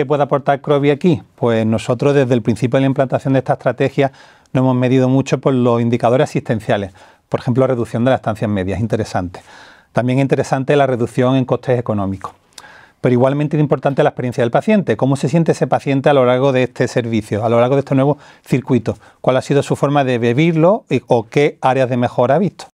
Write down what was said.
¿Qué puede aportar CROBI aquí? Pues nosotros desde el principio de la implantación de esta estrategia nos hemos medido mucho por los indicadores asistenciales, por ejemplo, reducción de las estancias medias, interesante. También interesante la reducción en costes económicos. Pero igualmente es importante la experiencia del paciente, cómo se siente ese paciente a lo largo de este servicio, a lo largo de este nuevo circuito, cuál ha sido su forma de vivirlo o qué áreas de mejora ha visto.